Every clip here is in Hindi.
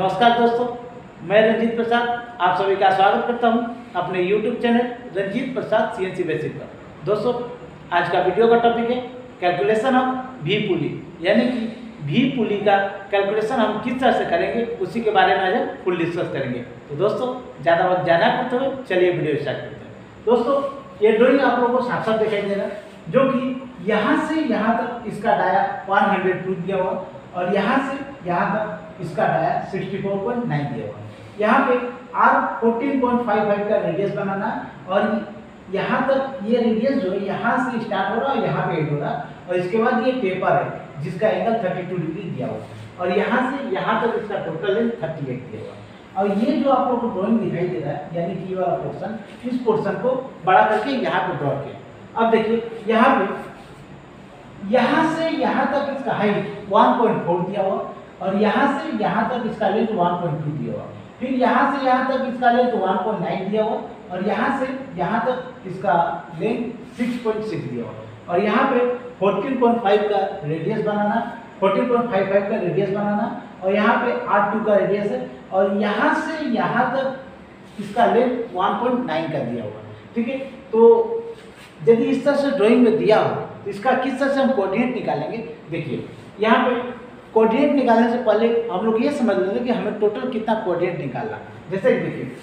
नमस्कार दोस्तों, मैं रंजीत प्रसाद आप सभी का स्वागत करता हूं अपने YouTube channel Ranjit Prasad CNC basic पर। दोस्तों, आज का वीडियो का टॉपिक है कैलकुलेशन ऑफ वी पुली, यानी कि वी पुली का कैलकुलेशन हम किस तरह से करेंगे उसी के बारे में आज हम फुल डिस्कस करेंगे। तो दोस्तों, ज़्यादा वक्त जाना करते हुए चलिए वीडियो स्टार्ट करते हैं। दोस्तों, ये ड्रॉइंग आप लोगों को साफ साफ दिखाई दे रहा है, जो कि यहाँ से यहाँ तक इसका डाया 102 दिया हुआ और यहाँ से यहाँ तक इसका डाया 64.9 दिया हुआ। यहाँ पे आर 14.55 का रेडियस बनाना और यहाँ तक ये रेडियस जो है यहाँ से स्टार्ट हो रहा है, यहाँ पे एंड हो रहा है और इसके बाद ये पेपर है जिसका एंगल 32 डिग्री दिया हुआ और यहाँ से यहाँ तक इसका टोटल लेंथ 38 दिया हुआ। और ये जो आप लोग को ड्रॉइंग दिखाई दे रहा है, यानी कि ये वाला पोर्सन, इस पोर्सन को बड़ा करके यहाँ पे ड्रॉ किया। अब देखिए यहाँ पे यहाँ से यहाँ तक इसका हाइट 1.4 दिया हुआ और यहाँ से यहाँ तक इसका लेंथ 1.2 दिया हुआ, फिर यहाँ से यहाँ तक इसका लेंथ 1.9 दिया हुआ और यहाँ से यहाँ तक इसका लेंथ 6.6 दिया हुआ और यहाँ पे 14.5 का रेडियस बनाना, 14.55 का रेडियस बनाना और यहाँ पे 8.2 का रेडियस है और यहाँ से यहाँ तक इसका लेंथ 1.9 का दिया हुआ। ठीक है, तो यदि इस तरह से ड्राइंग में दिया हो तो इसका किस तरह से हम कोऑर्डिनेट निकालेंगे। देखिए यहाँ पे कोऑर्डिनेट निकालने से पहले हम लोग ये समझ लेते हैं कि हमें टोटल कितना कोऑर्डिनेट निकालना। जैसे देखिए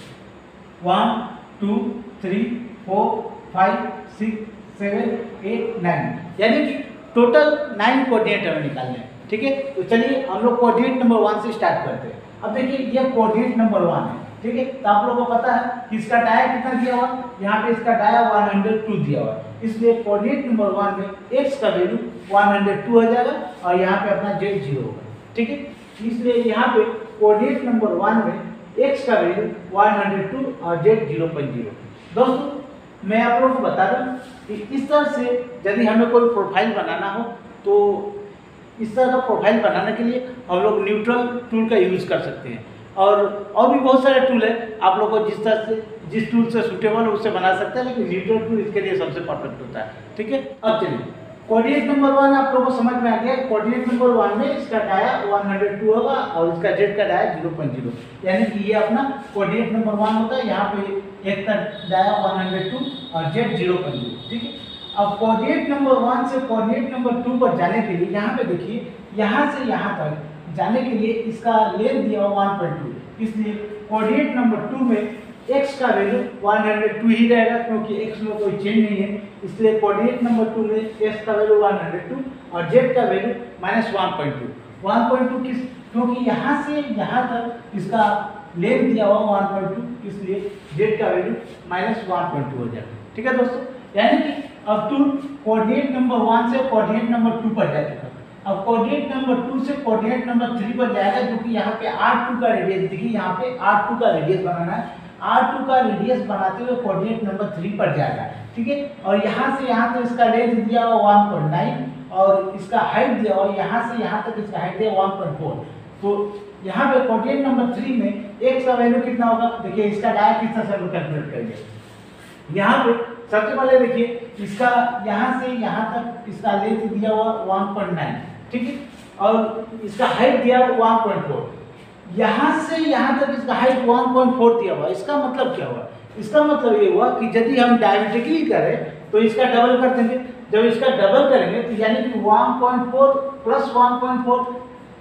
1 2 3 4 5 6 7 8 9, यानी कि टोटल 9 कोऑर्डिनेट हमें निकालने हैं। ठीक है, तो चलिए हम लोग कोऑर्डिनेट नंबर 1 से स्टार्ट करते हैं। अब देखिए यह कोऑर्डिनेट नंबर 1 है। ठीक है, तो आप लोगों को पता है कि इसका डाया कितना दिया हुआ, यहाँ पे इसका डाया 102 दिया हुआ, इसलिए कोऑर्डिनेट नंबर 1 में x का वैल्यू 102 हो जाएगा और यहाँ पे अपना z 0 होगा। ठीक है, इसलिए यहाँ पे कोऑर्डिनेट नंबर 1 में x का वैल्यू 102 और z 0.0। दोस्तों, मैं आप लोगों को बता दूँ कि इस तरह से यदि हमें कोई प्रोफाइल बनाना हो तो इस तरह का प्रोफाइल बनाने के लिए हम लोग न्यूट्रल टूल का यूज़ कर सकते हैं और भी बहुत सारे टूल है, आप लोगों को जिस तरह से जिस टूल से सूटेबल हो उससे बना सकते हैं, लेकिन न्यूट्रल टूल इसके लिए सबसे परफेक्ट होता है। ठीक है, अब चलिए कोऑर्डिनेट नंबर 1 आप लोगों को समझ में आ गया। कोऑर्डिनेट नंबर 1 में इसका डाया 102 होगा और इसका जेड का डाया 0.0, यानी कि ये अपना कोऑर्डिनेट नंबर 1 होता है। यहाँ पे एक का डाया 102 और जेड 0.0। ठीक है, अब कोऑर्डिनेट नंबर 1 से कोऑर्डिनेट नंबर 2 पर जाने के लिए यहाँ पे देखिए यहाँ से यहाँ तक जाने के लिए इसका लेंथ दिया हुआ 1.2, इसलिए कोऑर्डिनेट नंबर 2 में x का वैल्यू 102 ही रहेगा क्योंकि x में कोई चेंज नहीं है, इसलिए कोऑर्डिनेट नंबर 2 में x का वैल्यू 102 और z का वैल्यू -1.2। 1.2 किस, क्योंकि यहाँ से यहाँ तक इसका लेंथ दिया हुआ 1.2, इसलिए z का वैल्यू -1.2 हो जाएगा। ठीक है दोस्तों, यानी कि अब टूल कोऑर्डिनेट नंबर 1 से कोऑर्डिनेट नंबर 2 पर जा चुका। अब कोऑर्डिनेट नंबर 2 से कोऑर्डिनेट नंबर 3 पर जाएगा, जो कि यहाँ पे 8.2 का रेडियस, देखिए यहाँ पे 8.2 का रेडियस बनाना है। 8.2 का रेडियस बनाते हुए कोऑर्डिनेट नंबर 3 पर जाएगा। ठीक है, और यहाँ से यहाँ तक इसका लेंथ दिया हुआ 1.9 और इसका हाइट दिया हुआ यहाँ से यहाँ तक इसका हाइट दिया 1.4। तो यहाँ पे कोऑर्डिनेट नंबर 3 में x का वैल्यू कितना होगा, देखिए इसका डाया कितना सब कैलकुलेट करेंगे। यहाँ पे सबसे पहले देखिए इसका यहाँ से यहाँ तक इसका लेंथ दिया हुआ 1.9। ठीक है, और इसका हाइट दिया 1.4, यहाँ से यहाँ तक इसका हाइट 1.4 दिया हुआ। इसका मतलब क्या हुआ, इसका मतलब ये हुआ कि यदि हम डायमेट्रिकली करें तो इसका डबल कर देंगे। जब इसका डबल करेंगे तो यानी कि 1.4 प्लस 1.4,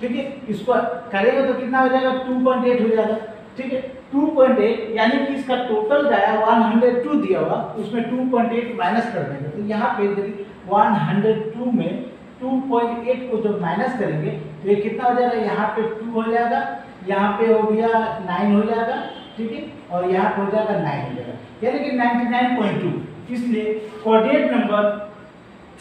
ठीक है, इसको करेंगे तो कितना हो जाएगा 2.8 हो जाएगा। ठीक है, 2.8 यानी कि इसका टोटल डाया 102 दिया हुआ, उसमें 2.8 माइनस कर देंगे तो यहाँ पे यदि 102 में 2.8 को जब माइनस करेंगे तो ये कितना हो जाएगा, यहाँ पे 2 हो जाएगा, यहाँ पे हो गया 9 हो जाएगा। ठीक है, और यहाँ पे हो जाएगा 9 हो जाएगा, यानी कि 99.2। इसलिए कोऑर्डिनेट नंबर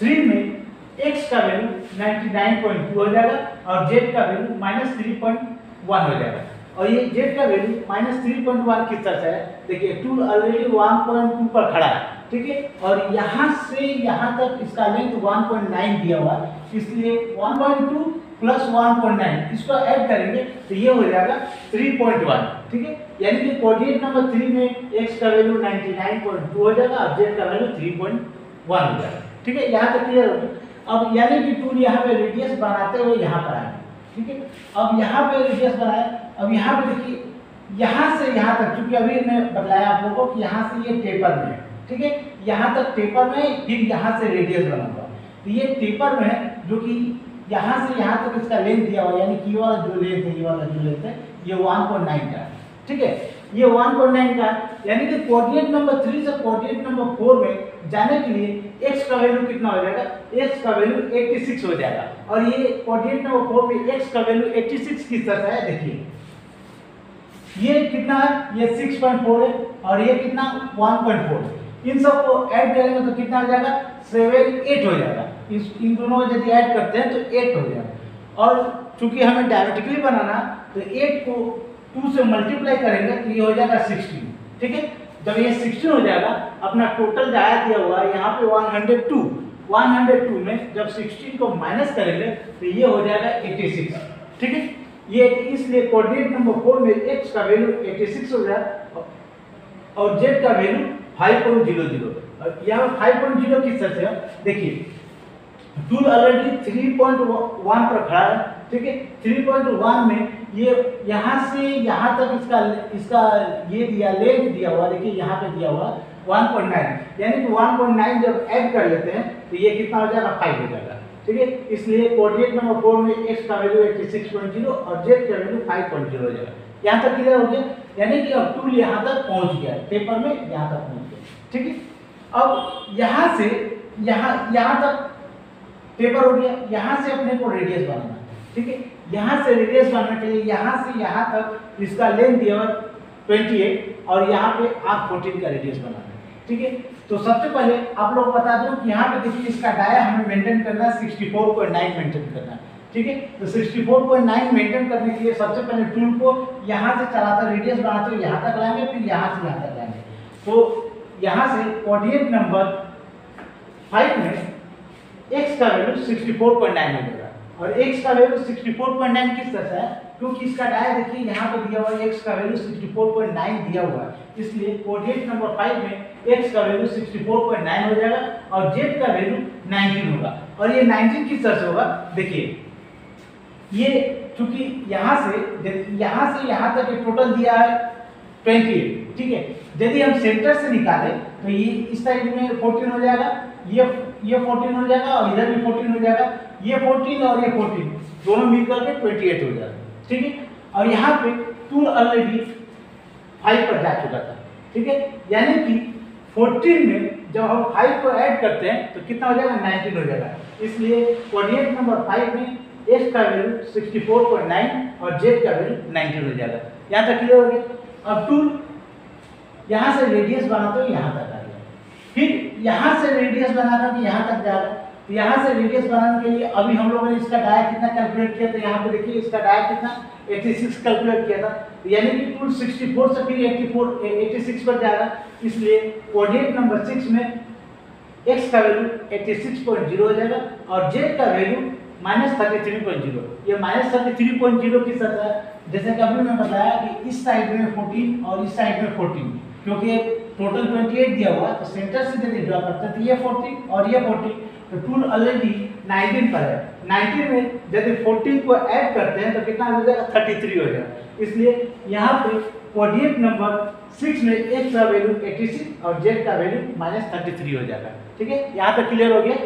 3 में x का वैल्यू 99.2 हो जाएगा और z का वैल्यू -3.1 हो जाएगा। और ये z का वैल्यू -3.1 किस तरह से है, देखिए टूल ऑलरेडी 1.2 पर खड़ा है। ठीक है, और यहाँ से यहाँ तक इसका लेंथ 1.9 दिया हुआ, इसलिए 1.2 प्लस 1.9 इसको ऐड करेंगे तो ये हो जाएगा 3.1। ठीक है, यानी कि कोऑर्डिनेट नंबर 3 में x का वैल्यू 99.2 हो जाएगा और z का वैल्यू 3.1 हो जाएगा। ठीक है, यहाँ तक क्लियर होगा। अब यानी कि टूल यहाँ पे रेडियस बनाते हुए यहाँ पर आएंगे। ठीक है, अब यहाँ पे रेडियस बनाए अब यहाँ पे देखिए, यहाँ से यहाँ तक, क्योंकि अभी मैं बताया आप लोगों को यहाँ से ये टेपर में, ठीक है, यहाँ तक टेपर में, फिर यहाँ से रेडियस बना हुआ। तो ये टेपर में जो कि यहाँ से यहाँ तक इसका लेंथ दिया हुआ, यानी कि ये वाला जो लेंथ है, ये वाला जो लेंथ है, ये 1.9 का, ठीक है, ये 1.9 का, यानी कि कोऑर्डिनेट नंबर 3 से कोऑर्डिनेट नंबर 4 में जाने के लिए x का वैल्यू कितना हो जाएगा, x का वैल्यू 86 हो जाएगा। और ये कोऑर्डिनेट नंबर 4 में x का वैल्यू 86 किस तरह है, देखिए ये कितना है, ये 6.4 है और ये कितना 1.4, इन सब को ऐड करेंगे तो कितना हो जाएगा, 7, 8 हो जाएगा। इन दोनों को यदि ऐड करते हैं तो 8 हो जाएगा। और चूंकि हमें डायमेट्रिकली बनाना, तो 8 को 2 से मल्टीप्लाई करेंगे तो ये हो जाएगा 16, ठीक है। जब ये 16 हो जाएगा, अपना टोटल जो आया दिया हुआ है यहाँ पे 102 में जब 16 को माइनस करेंगे तो ये हो जाएगा 86, ठीक है। ये इसलिए कोऑर्डिनेट नंबर 4 में x का वैल्यू 86 हो जाएगा और z का वैल्यू 5.00। और यहाँ 5.0 किस तरह से, देखिए टूल ऑलरेडी 3.1 पर खड़ा है, ठीक है। 3.1 में ये यहाँ से यहाँ तक इसका ये दिया, लेंथ दिया हुआ, देखिए यहाँ पे दिया हुआ 1.9, यानी कि 1.9 जब ऐड कर लेते हैं तो ये कितना हो जाएगा, 5 हो जाएगा, ठीक है। इसलिए कोऑर्डिनेट नंबर 4 में x का वैल्यू 86.0 और z का वैल्यू 5.0 हो जाएगा। यहाँ तक क्लियर हो गया, यानी कि अब टूल यहाँ तक पहुँच गया, पेपर में यहाँ तक पहुँच गया, ठीक है। अब यहाँ से यहाँ तक पेपर हो गया, यहाँ से अपने को रेडियस बनाना, ठीक है। यहाँ से रेडियस बनाने के लिए यहाँ से यहाँ तक इसका लेंथ दिया हुआ 28 और यहाँ पे आप 14 का रेडियस बनाना है, ठीक है। तो सबसे पहले आप लोग बता दूं कि यहाँ पे देखिए इसका डाया हमें मेंटेन करना है, 64.9 मेंटेन करना है, ठीक है। तो 64.9 मेंटेन करने के लिए सबसे पहले टूल को यहाँ से चलाते रेडियस बनाते यहाँ तक लाएंगे, फिर यहाँ से यहाँ तक लाएंगे। तो यहाँ से कोऑर्डिनेट नंबर 5 में x का वैल्यू 64.9 मिलेगा और x का वैल्यू 64.9 किस तरह है, क्योंकि इसका डाया देखिए यहाँ पे दिया हुआ है, x का वैल्यू 64.9 दिया हुआ है, इसलिए कोऑर्डिनेट नंबर 5 में x का वैल्यू 64.9 हो जाएगा और z का वैल्यू 19 होगा। और ये 19 किस तरह से होगा, देखिए ये चूंकि यहाँ से यहाँ तक टोटल दिया है 28, ठीक है। यदि हम सेंटर से निकालें तो ये इस साइड में 14 हो जाएगा, ये 14 हो जाएगा और इधर भी 14 हो जाएगा, ये 14 और ये 14 दोनों मिलकर के 28 हो जाएगा, ठीक है। और यहाँ पे टूल ऑलरेडी 5 पर जा चुका था, ठीक है, यानी कि 14 में जब हम 5 को ऐड करते हैं तो कितना हो जाएगा, 19 हो जाएगा। इसलिए कोऑर्डिनेट नंबर 5 में x का वैल्यू 64.9 और z का वैल्यू 19 हो जाएगा। यहाँ तक क्लियर हो गया। अब टूल यहाँ से रेडियस बनाते हो यहाँ तक आ गया, फिर यहाँ से रेडियस बना करके यहाँ तक जा रहा है। तो यहाँ से रेडियस बनाने के लिए अभी हम लोगों ने इसका डाया कितना कैलकुलेट किया था, यहाँ पे देखिए इसका डाया कितना 86 कैलकुलेट किया था, यानी कि टूल 64 से फिर 86 पर जा रहा है। इसलिए कोऑर्डिनेट नंबर 6 में x का वैल्यू 86.0 हो जाएगा और z का वैल्यू -33.0, ये -33.0 किस तरह है, जैसे कि अभी मैंने बताया कि इस साइड में 14 और इस साइड में 14, क्योंकि टोटल 28 दिया हुआ, तो सेंटर से यदि ड्रा करते तो ये 14 और ये 14, तो टूल ऑलरेडी 19 पर है। 19 में यदि 14 को ऐड करते हैं तो कितना हो जाएगा, 33 हो जाएगा। इसलिए यहाँ पे कोऑर्डिनेट नंबर 6 में x का वैल्यू 86 और z का वैल्यू -33 हो जाएगा, ठीक है। यहाँ तक क्लियर हो गया।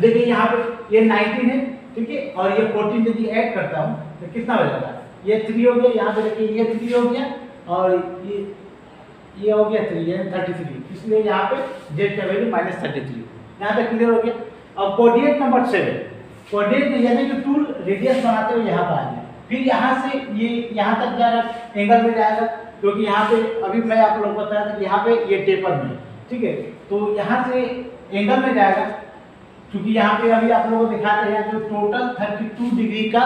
देखिए यहाँ पे ये 19 है, ठीक है, और ये 14 यदि ऐड करता हूँ तो कितना हो जाएगा, ये 3 हो गया, यहाँ पे देखिए ये 3 हो गया और ये हो गया 3, 33, इसलिए यहाँ पे z का वैल्यू -33। यहाँ तक क्लियर हो गया। अब कोऑर्डिनेट नंबर 7, कोऑर्डिनेट यानी कि टूल रेडियस बनाते हुए यहाँ पर आ गया, फिर यहाँ से ये यहाँ तक जाएगा, एंगल में जाएगा, क्योंकि यहाँ पे अभी मैं आप लोग बता रहा था कि यहाँ पे ये टेपर में, ठीक है, तो यहाँ से एंगल में जाएगा, क्योंकि यहाँ पे अभी आप लोगों को दिखाते हैं जो टोटल 32 डिग्री का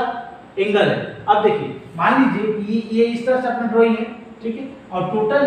एंगल है। अब देखिए मान लीजिए ये इस तरह से अपना ड्रॉइंग है, ठीक है, और टोटल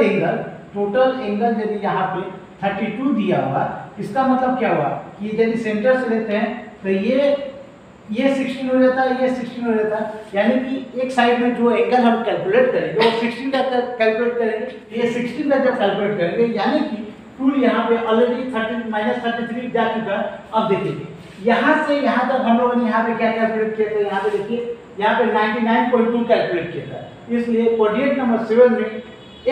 एंगल यदि यहाँ पे 32 दिया हुआ, इसका मतलब क्या हुआ कि यदि सेंटर से लेते हैं तो ये 16 हो जाता है, ये 16 हो जाता है, यानी कि एक साइड में जो एंगल हम कैलकुलेट करेंगे वो 16 का कैलकुलेट करेंगे, ये 16 का जब कैलकुलेट करेंगे, यानी कि टूल यहाँ पे ऑलरेडी -33 जा चुका है। अब देखिए यहाँ से यहाँ तक हम लोगों ने यहाँ पे क्या कैलकुलेट किया था, यहाँ पे देखिए यहाँ पे 99.2 कैलकुलेट किया था, इसलिए क्वाड्रेंट नंबर 7 में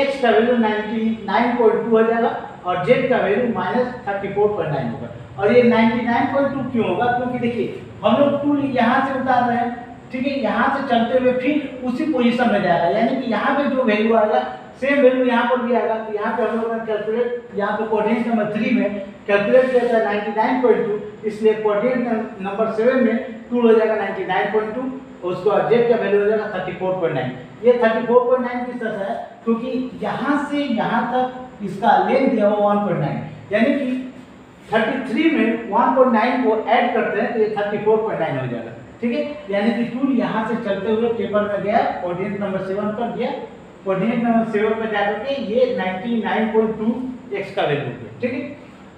x का वैल्यू 99.2 हो जाएगा और z का वैल्यू -34.9 होगा। और ये 99.2 क्यों होगा? क्योंकि देखिए हम लोग टूल यहाँ से उतार रहे हैं, ठीक है, यहाँ से चलते हुए फिर उसी पोजीशन में जाएगा, यानी कि यहाँ पे जो वैल्यू आएगा सेम वैल्यू यहाँ पर भी आएगा। तो यहाँ पे हम लोग ने कैलकुलेट, यहाँ पे क्वाड्रेंट नंबर 3 में कैलकुलेट किया था 99.2, इसलिए क्वाड्रेंट नंबर 7 में टूल हो जाएगा 99.2 और उसको जेड का वैल्यू हो जाएगा 34.9। ये 34.9 किस तरह है? क्योंकि यहाँ से यहाँ तक इसका लेंथ दिया हुआ 1.9, यानी कि 33 में 1.9 को ऐड करते हैं तो ये 34.9 हो जाएगा, ठीक है। यानी कि टूल यहाँ से चलते हुए टेबल में गया, कोऑर्डिनेट नंबर 7 पर गया, कोऑर्डिनेट नंबर 7 पर जाकर के ये 99.2 एक्स का वैल्यू है, ठीक है।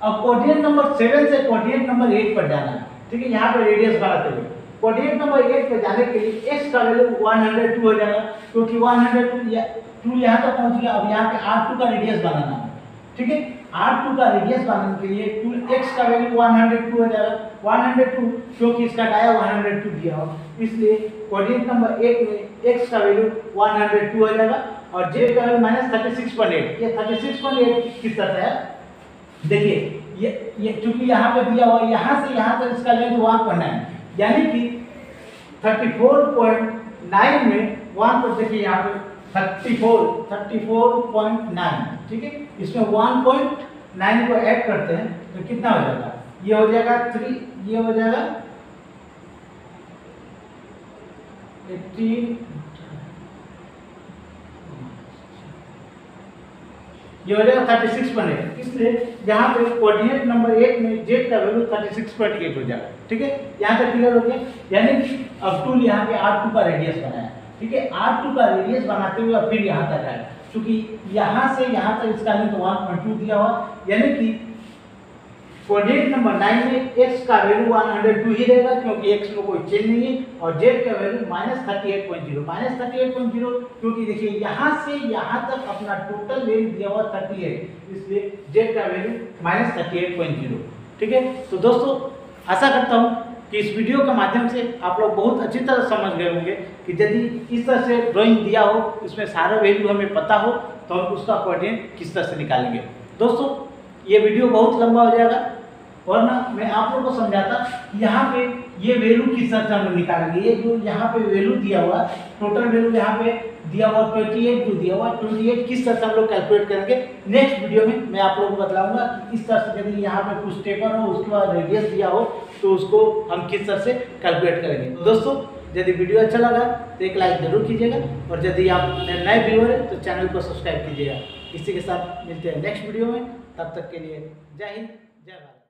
अब कोऑर्डिनेट नंबर 7 से कोऑर्डिनेट नंबर 8 पर जाना है, ठीक है, यहाँ पर रेडियस बढ़ाते हुए कोऑर्डिनेट नंबर 8 पर जाने के लिए एक्स का वैल्यू 102 हो जाएगा, क्योंकि 102 यहाँ तक पहुँच गया। अब यहाँ पे R2 का रेडियस बनाना है, ठीक है, R2 का रेडियस बनाने के लिए टूल x का वैल्यू 102 हो जाएगा, 102 क्योंकि इसका डाया 102 दिया हो, इसलिए कोऑर्डिनेट नंबर 8 में x का वैल्यू 102 हो जाएगा और z का वैल्यू -36.8। ये 36.8 किस तरह है? देखिए ये चूंकि यहाँ पे दिया हुआ, यहाँ से यहाँ तक इसका लेंथ 1.9, यानी कि 34.9 में 1 पर, देखिए यहाँ पे 34.9, ठीक है, इसमें 1.9 को ऐड करते हैं तो कितना हो जाएगा? ये हो जाएगा 3, ये हो जाएगा 18, ये हो जाएगा 36.8। इसलिए यहाँ पे कोऑर्डिनेट नंबर 8 में z का वैल्यू 36.8 हो जाएगा, ठीक है, यहाँ तक क्लियर हो गया। यानी कि अब टूल यहाँ पे R2 का रेडियस बनाया, ठीक है, R2 का रेडियस बनाते हुए फिर यहाँ तक आया, क्योंकि यहाँ से यहाँ तक इसका लेंथ 1.2 दिया हुआ, यानी कि कोऑर्डिनेट नंबर 9 में x का वैल्यू 102 ही रहेगा, क्योंकि x में कोई चेंज नहीं है, और z का वैल्यू -38.0, क्योंकि देखिए यहाँ से यहाँ तक अपना टोटल लेंथ दिया हुआ 38, इसलिए z का वैल्यू -38.0, ठीक है। तो दोस्तों आशा करता हूँ कि इस वीडियो के माध्यम से आप लोग बहुत अच्छी तरह समझ गए होंगे कि यदि इस तरह से ड्राइंग दिया हो, इसमें सारा वैल्यू हमें पता हो तो हम उसका कोऑर्डिनेट किस तरह से निकालेंगे। दोस्तों ये वीडियो बहुत लंबा हो जाएगा, वरना मैं आप लोगों को समझाता यहाँ पे ये वैल्यू किस तरह से हम निकालेंगे। ये जो यहाँ पे वैल्यू दिया हुआ, टोटल वैल्यू यहाँ पे दिया हुआ 28, जो दिया हुआ 28 किस तरह से हम लोग कैलकुलेट करेंगे, नेक्स्ट वीडियो में मैं आप लोगों को बतलाऊंगा कि इस तरह से यदि यहाँ पे कुछ टेपर हो, उसके बाद रेडियस दिया हो तो उसको हम किस तरह से कैलकुलेट करेंगे। दोस्तों यदि वीडियो अच्छा लगा तो एक लाइक जरूर कीजिएगा, और यदि आप नए व्यूअर हैं तो चैनल को सब्सक्राइब कीजिएगा। इसी के साथ मिलते हैं नेक्स्ट वीडियो में, तब तक के लिए जय हिंद, जय भारत।